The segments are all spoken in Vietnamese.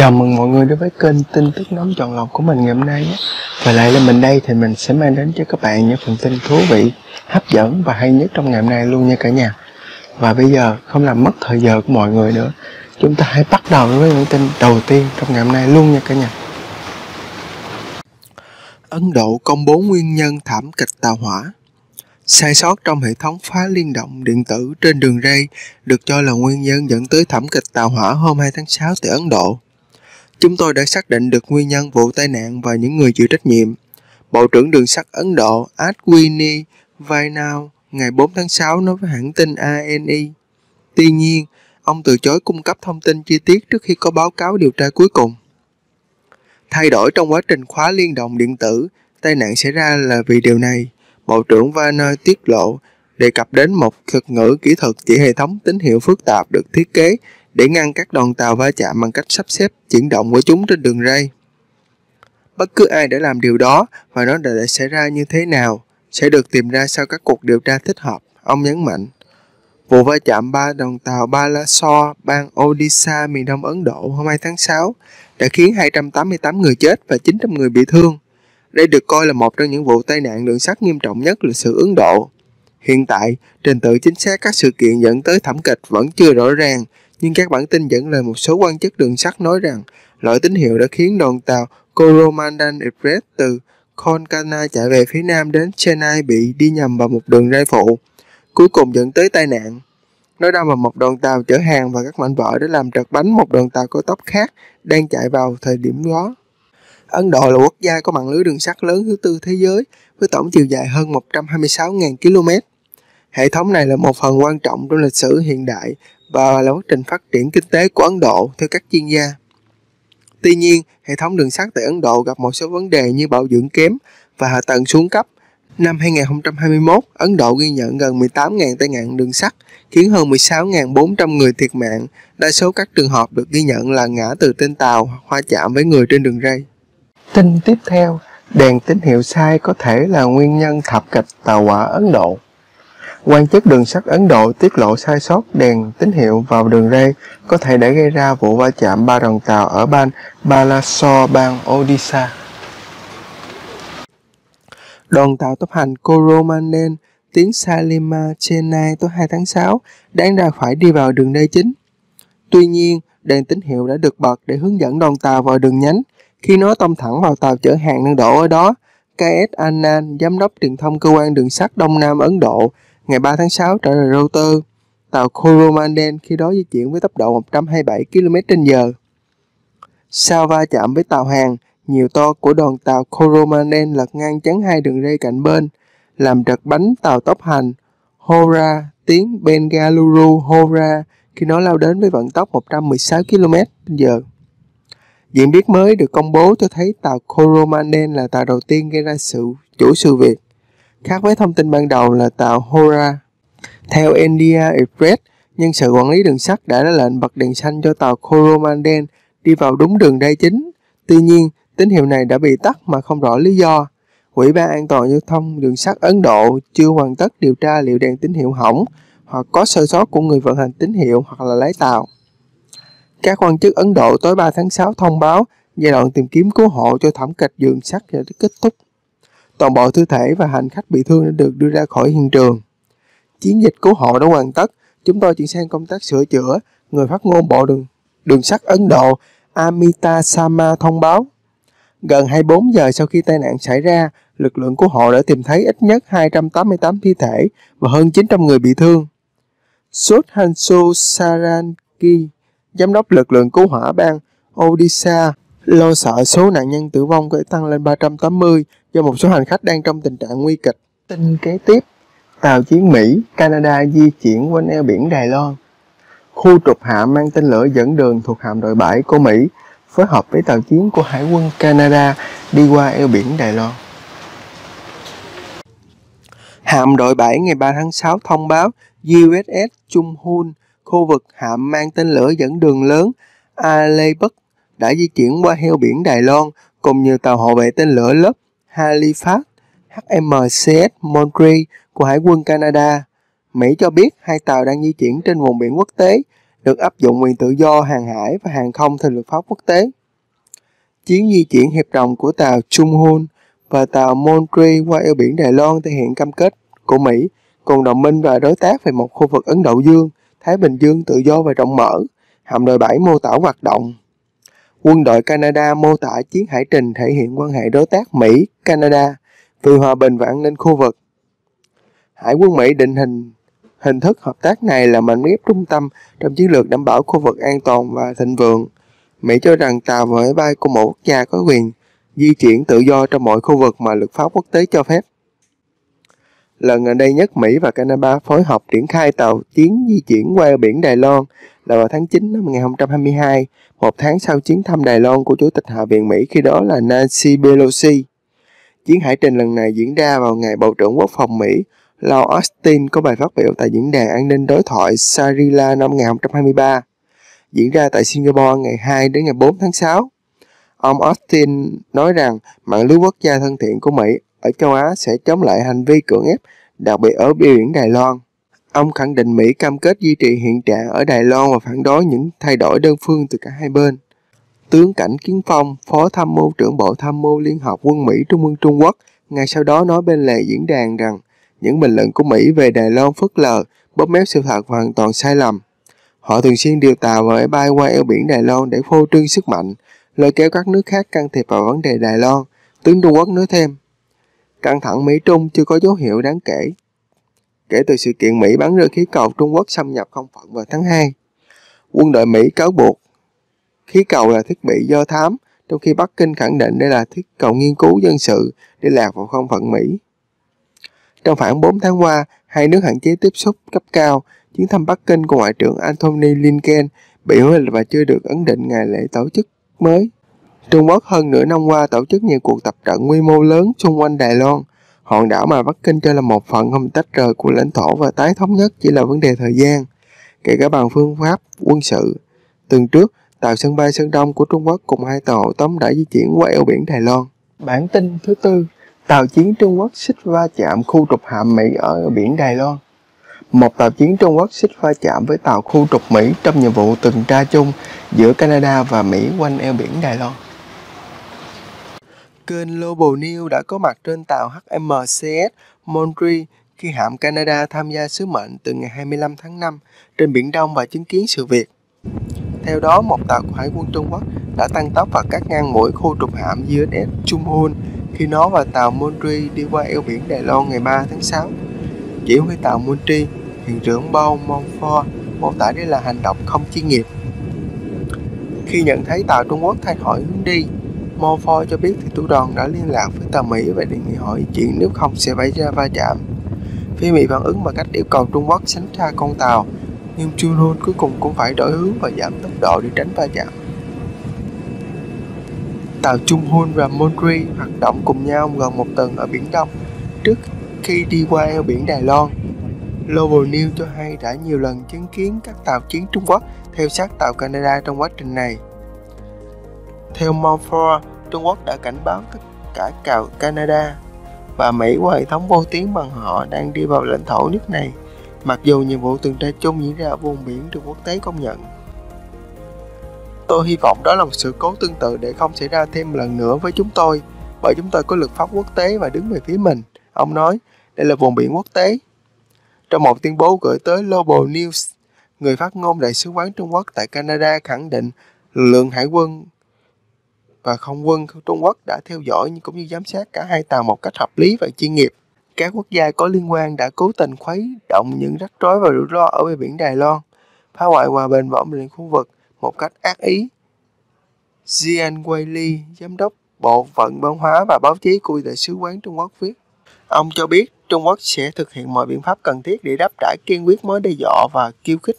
Chào mừng mọi người đến với kênh tin tức nóng chọn lọc của mình ngày hôm nay. Và lại là mình đây thì mình sẽ mang đến cho các bạn những phần tin thú vị, hấp dẫn và hay nhất trong ngày hôm nay luôn nha cả nhà. Và bây giờ không làm mất thời giờ của mọi người nữa, chúng ta hãy bắt đầu với những tin đầu tiên trong ngày hôm nay luôn nha cả nhà. Ấn Độ công bố nguyên nhân thảm kịch tàu hỏa. Sai sót trong hệ thống phá liên động điện tử trên đường ray được cho là nguyên nhân dẫn tới thảm kịch tàu hỏa hôm 2 tháng 6 tại Ấn Độ. Chúng tôi đã xác định được nguyên nhân vụ tai nạn và những người chịu trách nhiệm. Bộ trưởng đường sắt Ấn Độ Ashwini Vaishnaw ngày 4 tháng 6 nói với hãng tin ANI. Tuy nhiên, ông từ chối cung cấp thông tin chi tiết trước khi có báo cáo điều tra cuối cùng. Thay đổi trong quá trình khóa liên động điện tử, tai nạn xảy ra là vì điều này, Bộ trưởng Vaishnaw tiết lộ, đề cập đến một thuật ngữ kỹ thuật chỉ hệ thống tín hiệu phức tạp được thiết kế để ngăn các đoàn tàu va chạm bằng cách sắp xếp chuyển động của chúng trên đường ray. Bất cứ ai đã làm điều đó và nó đã xảy ra như thế nào sẽ được tìm ra sau các cuộc điều tra thích hợp, ông nhấn mạnh. Vụ va chạm 3 đoàn tàu Balasore, bang Odisha, miền đông Ấn Độ hôm 2 tháng 6 đã khiến 288 người chết và 900 người bị thương. Đây được coi là một trong những vụ tai nạn đường sắt nghiêm trọng nhất lịch sử Ấn Độ. Hiện tại, trình tự chính xác các sự kiện dẫn tới thảm kịch vẫn chưa rõ ràng, nhưng các bản tin dẫn lời một số quan chức đường sắt nói rằng loại tín hiệu đã khiến đoàn tàu Coromandel Express từ Kolkana chạy về phía nam đến Chennai bị đi nhầm vào một đường ray phụ, cuối cùng dẫn tới tai nạn. Nó đâm vào một đoàn tàu chở hàng và các mảnh vỡ để làm trật bánh một đoàn tàu cao tốc khác đang chạy vào thời điểm đó. Ấn Độ là quốc gia có mạng lưới đường sắt lớn thứ tư thế giới với tổng chiều dài hơn 126.000 km. Hệ thống này là một phần quan trọng trong lịch sử hiện đại và là quá trình phát triển kinh tế của Ấn Độ theo các chuyên gia. Tuy nhiên, hệ thống đường sắt tại Ấn Độ gặp một số vấn đề như bảo dưỡng kém và hạ tầng xuống cấp. Năm 2021, Ấn Độ ghi nhận gần 18.000 tai nạn đường sắt, khiến hơn 16.400 người thiệt mạng. Đa số các trường hợp được ghi nhận là ngã từ trên tàu hoặc va chạm với người trên đường ray. Tin tiếp theo, đèn tín hiệu sai có thể là nguyên nhân thảm kịch tàu hỏa Ấn Độ. Quan chức đường sắt Ấn Độ tiết lộ sai sót đèn tín hiệu vào đường ray có thể đã gây ra vụ va chạm 3 đoàn tàu ở bang Balasore, bang Odisha. Đoàn tàu tốc hành Coromandel tiến Sarila, Chennai tối 2 tháng 6 đáng ra phải đi vào đường ray chính. Tuy nhiên, đèn tín hiệu đã được bật để hướng dẫn đoàn tàu vào đường nhánh. Khi nó tông thẳng vào tàu chở hàng đang đổ ở đó, KS Anand, giám đốc truyền thông cơ quan đường sắt Đông Nam Ấn Độ, ngày 3 tháng 6 trả lời Reuters, tàu Coromandel khi đó di chuyển với tốc độ 127 km/h. Sau va chạm với tàu hàng, nhiều to của đoàn tàu Coromandel lật ngang chắn hai đường ray cạnh bên, làm trật bánh tàu tốc hành Howrah tiến Bengaluru Howrah khi nó lao đến với vận tốc 116 km/h. Diễn biến mới được công bố cho thấy tàu Coromandel là tàu đầu tiên gây ra sự việc, khác với thông tin ban đầu là tàu Howrah. Theo India Express, nhân sự quản lý đường sắt đã ra lệnh bật đèn xanh cho tàu Coromandel đi vào đúng đường ray chính. Tuy nhiên, tín hiệu này đã bị tắt mà không rõ lý do. Ủy ban an toàn giao thông đường sắt Ấn Độ chưa hoàn tất điều tra liệu đèn tín hiệu hỏng hoặc có sơ sót của người vận hành tín hiệu hoặc là lái tàu. Các quan chức Ấn Độ tối 3 tháng 6 thông báo giai đoạn tìm kiếm cứu hộ cho thảm kịch đường sắt đã kết thúc. Toàn bộ thi thể và hành khách bị thương đã được đưa ra khỏi hiện trường. Chiến dịch cứu hộ đã hoàn tất, chúng tôi chuyển sang công tác sửa chữa, người phát ngôn Bộ đường sắt Ấn Độ Amita Sama thông báo. Gần 24 giờ sau khi tai nạn xảy ra, lực lượng cứu hộ đã tìm thấy ít nhất 288 thi thể và hơn 900 người bị thương. Sudhansu Sarangi, giám đốc lực lượng cứu hỏa bang Odisha, lo sợ số nạn nhân tử vong có thể tăng lên 380 do một số hành khách đang trong tình trạng nguy kịch. Tin kế tiếp, tàu chiến Mỹ, Canada di chuyển quanh eo biển Đài Loan. Khu trục hạm mang tên lửa dẫn đường thuộc hạm đội 7 của Mỹ phối hợp với tàu chiến của Hải quân Canada đi qua eo biển Đài Loan. Hạm đội 7 ngày 3 tháng 6 thông báo USS Chung-Hoon, khu vực hạm mang tên lửa dẫn đường lớn Aleutian đã di chuyển qua eo biển Đài Loan cùng nhiều tàu hộ vệ tên lửa lớp Halifax, HMCS Montreal của Hải quân Canada. Mỹ cho biết hai tàu đang di chuyển trên vùng biển quốc tế được áp dụng quyền tự do hàng hải và hàng không theo luật pháp quốc tế. Chuyến di chuyển hiệp đồng của tàu Chung-Hoon và tàu Montreal qua eo biển Đài Loan thể hiện cam kết của Mỹ cùng đồng minh và đối tác về một khu vực Ấn Độ Dương, Thái Bình Dương tự do và rộng mở. Hạm đội 7 mô tả hoạt động. Quân đội Canada mô tả chiến hải trình thể hiện quan hệ đối tác Mỹ-Canada vì hòa bình và an ninh khu vực. Hải quân Mỹ định hình thức hợp tác này là mảnh ghép trung tâm trong chiến lược đảm bảo khu vực an toàn và thịnh vượng. Mỹ cho rằng tàu và máy bay của mỗi quốc gia có quyền di chuyển tự do trong mọi khu vực mà luật pháp quốc tế cho phép. Lần gần đây nhất, Mỹ và Canada phối hợp triển khai tàu chiến di chuyển qua biển Đài Loan là vào tháng 9 năm 2022, một tháng sau chuyến thăm Đài Loan của Chủ tịch Hạ viện Mỹ khi đó là Nancy Pelosi. Chuyến hải trình lần này diễn ra vào ngày Bộ trưởng Quốc phòng Mỹ Lloyd Austin có bài phát biểu tại Diễn đàn An ninh Đối thoại Sarila năm 2023, diễn ra tại Singapore ngày 2 đến ngày 4 tháng 6. Ông Austin nói rằng mạng lưới quốc gia thân thiện của Mỹ ở châu Á sẽ chống lại hành vi cưỡng ép, đặc biệt ở biển Đài Loan. Ông khẳng định Mỹ cam kết duy trì hiện trạng ở Đài Loan và phản đối những thay đổi đơn phương từ cả hai bên. Tướng Cảnh Kiến Phong, Phó Tham mưu trưởng Bộ Tham mưu Liên hợp quân Mỹ Trung ương Trung Quốc, ngay sau đó nói bên lề diễn đàn rằng những bình luận của Mỹ về Đài Loan phớt lờ, bóp méo sự thật và hoàn toàn sai lầm. Họ thường xuyên điều tàu và máy bay qua eo biển Đài Loan để phô trương sức mạnh, lôi kéo các nước khác can thiệp vào vấn đề Đài Loan, tướng Trung Quốc nói thêm. Căng thẳng Mỹ-Trung chưa có dấu hiệu đáng kể kể từ sự kiện Mỹ bắn rơi khí cầu Trung Quốc xâm nhập không phận vào tháng 2. Quân đội Mỹ cáo buộc khí cầu là thiết bị do thám, trong khi Bắc Kinh khẳng định đây là thiết cầu nghiên cứu dân sự để lạc vào không phận Mỹ. Trong khoảng 4 tháng qua, hai nước hạn chế tiếp xúc cấp cao. Chuyến thăm Bắc Kinh của Ngoại trưởng Anthony Blinken bị hủy và chưa được ấn định ngày lễ tổ chức mới. Trung Quốc hơn nửa năm qua tổ chức nhiều cuộc tập trận quy mô lớn xung quanh Đài Loan, hòn đảo mà Bắc Kinh cho là một phần không tách rời của lãnh thổ và tái thống nhất chỉ là vấn đề thời gian, kể cả bằng phương pháp quân sự. Tuần trước, tàu sân bay Sơn Đông của Trung Quốc cùng hai tàu hộ tống đã di chuyển qua eo biển Đài Loan. Bản tin thứ tư, tàu chiến Trung Quốc xích va chạm khu trục hạm Mỹ ở biển Đài Loan. Một tàu chiến Trung Quốc xích va chạm với tàu khu trục Mỹ trong nhiệm vụ tuần tra chung giữa Canada và Mỹ quanh eo biển Đài Loan. Kênh Global News đã có mặt trên tàu HMCS Montreal khi hạm Canada tham gia sứ mệnh từ ngày 25 tháng 5 trên Biển Đông và chứng kiến sự việc. Theo đó, một tàu của Hải quân Trung Quốc đã tăng tốc và cắt ngang mũi khu trục hạm USS Chung-Hoon khi nó và tàu Montreal đi qua eo biển Đài Loan ngày 3 tháng 6. Chỉ huy tàu Montreal, thuyền trưởng Bao Monfor, mô tả đây là hành động không chuyên nghiệp. Khi nhận thấy tàu Trung Quốc thay đổi hướng đi, Monfor cho biết thủy thủ đoàn đã liên lạc với tàu Mỹ và đề nghị họ di chuyển nếu không sẽ xảy ra va chạm. Phía Mỹ phản ứng bằng cách yêu cầu Trung Quốc tránh xa con tàu, nhưng Chung-Hoon cuối cùng cũng phải đổi hướng và giảm tốc độ để tránh va chạm. Tàu Chung-Hoon và Montreal hoạt động cùng nhau gần một tuần ở Biển Đông trước khi đi qua eo biển Đài Loan. Global News cho hay đã nhiều lần chứng kiến các tàu chiến Trung Quốc theo sát tàu Canada trong quá trình này. Theo Montreal, Trung Quốc đã cảnh báo tất cả tàu Canada và Mỹ qua hệ thống vô tuyến bằng họ đang đi vào lãnh thổ nước này, mặc dù nhiệm vụ tuần tra chung diễn ra ở vùng biển được quốc tế công nhận. Tôi hy vọng đó là một sự cố tương tự để không xảy ra thêm lần nữa với chúng tôi, bởi chúng tôi có luật pháp quốc tế và đứng về phía mình, ông nói, đây là vùng biển quốc tế. Trong một tuyên bố gửi tới Global News, người phát ngôn Đại sứ quán Trung Quốc tại Canada khẳng định lực lượng hải quân và không quân Trung Quốc đã theo dõi cũng như giám sát cả hai tàu một cách hợp lý và chuyên nghiệp. Các quốc gia có liên quan đã cố tình khuấy động những rắc rối và rủi ro ở bờ biển Đài Loan, phá hoại hòa bình và ổn định khu vực một cách ác ý. Jian Wei Li, giám đốc Bộ phận Văn hóa và Báo chí của Đại sứ quán Trung Quốc viết. Ông cho biết Trung Quốc sẽ thực hiện mọi biện pháp cần thiết để đáp trả kiên quyết mối đe dọa và khiêu khích.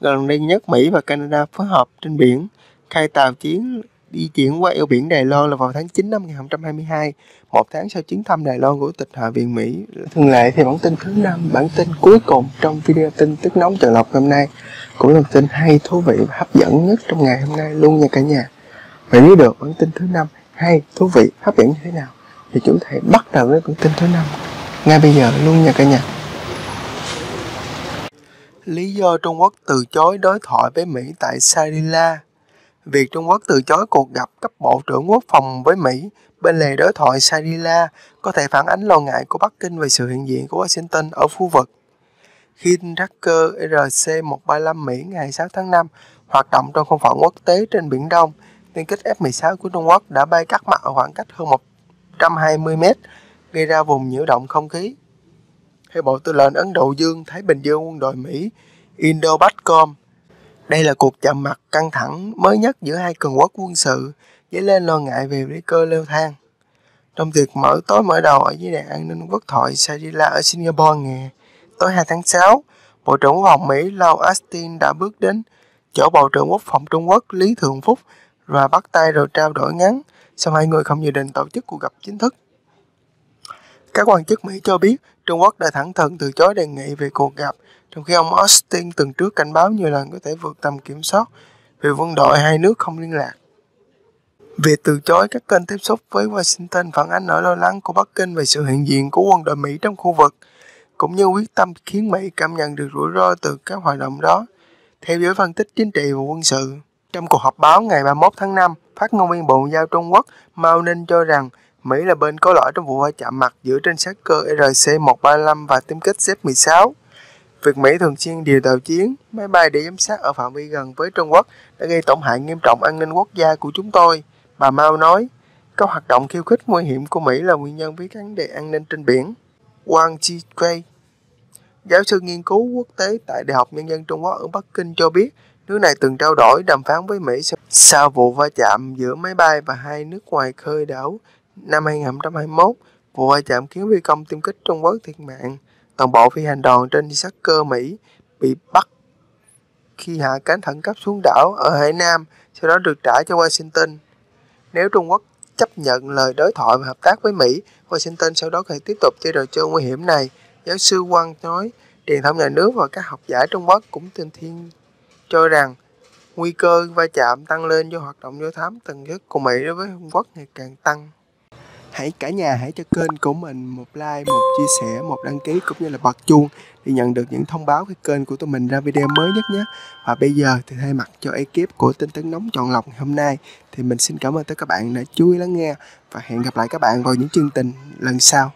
Gần đây nhất, Mỹ và Canada phối hợp trên biển, khai tàu chiến di chuyển qua eo biển Đài Loan là vào tháng 9 năm 2022, một tháng sau chuyến thăm Đài Loan của Chủ tịch Hạ viện Mỹ. Thường lệ thì bản tin thứ 5, bản tin cuối cùng trong video tin tức nóng chọn lọc hôm nay cũng là tin hay, thú vị và hấp dẫn nhất trong ngày hôm nay luôn nha cả nhà. Vậy nếu được bản tin thứ 5 hay, thú vị, hấp dẫn như thế nào thì chúng ta hãy bắt đầu với bản tin thứ 5 ngay bây giờ luôn nha cả nhà. lý do Trung Quốc từ chối đối thoại với Mỹ tại Sarila. Việc Trung Quốc từ chối cuộc gặp cấp Bộ trưởng Quốc phòng với Mỹ bên lề đối thoại Sarila có thể phản ánh lo ngại của Bắc Kinh về sự hiện diện của Washington ở khu vực. Khi tracker RC-135 Mỹ ngày 6 tháng 5 hoạt động trong không phận quốc tế trên Biển Đông, tiêm kích F-16 của Trung Quốc đã bay cắt mặt ở khoảng cách hơn 120 m, gây ra vùng nhiễu động không khí. Theo Bộ Tư lệnh Ấn Độ Dương-Thái Bình Dương quân đội Mỹ Indo-Pacom, đây là cuộc chạm mặt căng thẳng mới nhất giữa hai cường quốc quân sự, dấy lên lo ngại về nguy cơ leo thang. Trong tiệc mở tối mở đầu ở Diễn đàn An ninh Quốc thoại Sarila ở Singapore ngày tối 2 tháng 6, Bộ trưởng Quốc phòng Mỹ Lloyd Austin đã bước đến chỗ Bộ trưởng Quốc phòng Trung Quốc Lý Thường Phúc và bắt tay rồi trao đổi ngắn, song hai người không dự định tổ chức cuộc gặp chính thức. Các quan chức Mỹ cho biết Trung Quốc đã thẳng thừng từ chối đề nghị về cuộc gặp, trong khi ông Austin từng trước cảnh báo nhiều lần có thể vượt tầm kiểm soát vì quân đội hai nước không liên lạc. Việc từ chối các kênh tiếp xúc với Washington phản ánh nỗi lo lắng của Bắc Kinh về sự hiện diện của quân đội Mỹ trong khu vực, cũng như quyết tâm khiến Mỹ cảm nhận được rủi ro từ các hoạt động đó, theo giới phân tích chính trị và quân sự. Trong cuộc họp báo ngày 31 tháng 5, phát ngôn viên Bộ Ngoại giao Trung Quốc Mao Ninh cho rằng Mỹ là bên có lỗi trong vụ va chạm mặt giữa trên sát cơ RC-135 và tiêm kích Z-16. Việc Mỹ thường xuyên điều tàu chiến, máy bay để giám sát ở phạm vi gần với Trung Quốc đã gây tổn hại nghiêm trọng an ninh quốc gia của chúng tôi, bà Mao nói. Các hoạt động khiêu khích nguy hiểm của Mỹ là nguyên nhân với các vấn đề an ninh trên biển. Wang Chi, giáo sư nghiên cứu quốc tế tại Đại học Nhân dân Trung Quốc ở Bắc Kinh cho biết, nước này từng trao đổi đàm phán với Mỹ sau vụ va chạm giữa máy bay và hai nước ngoài khơi đảo năm 2021. Vụ va chạm khiến phi công tiêm kích Trung Quốc thiệt mạng. Toàn bộ phi hành đoàn trên sát cơ Mỹ bị bắt khi hạ cánh khẩn cấp xuống đảo ở Hải Nam, sau đó được trả cho Washington. Nếu Trung Quốc chấp nhận lời đối thoại và hợp tác với Mỹ, Washington sau đó có thể tiếp tục chơi trò chơi nguy hiểm này, giáo sư Wang nói. Truyền thông nhà nước và các học giả Trung Quốc cũng tin thiên cho rằng nguy cơ va chạm tăng lên do hoạt động do thám tần suất của Mỹ đối với Trung Quốc ngày càng tăng. Cả nhà hãy cho kênh của mình một like, một chia sẻ, một đăng ký cũng như là bật chuông để nhận được những thông báo khi kênh của tụi mình ra video mới nhất nhé. Và bây giờ thì thay mặt cho ekip của tin tức nóng chọn lọc ngày hôm nay thì mình xin cảm ơn tất cả các bạn đã chú ý lắng nghe và hẹn gặp lại các bạn vào những chương trình lần sau.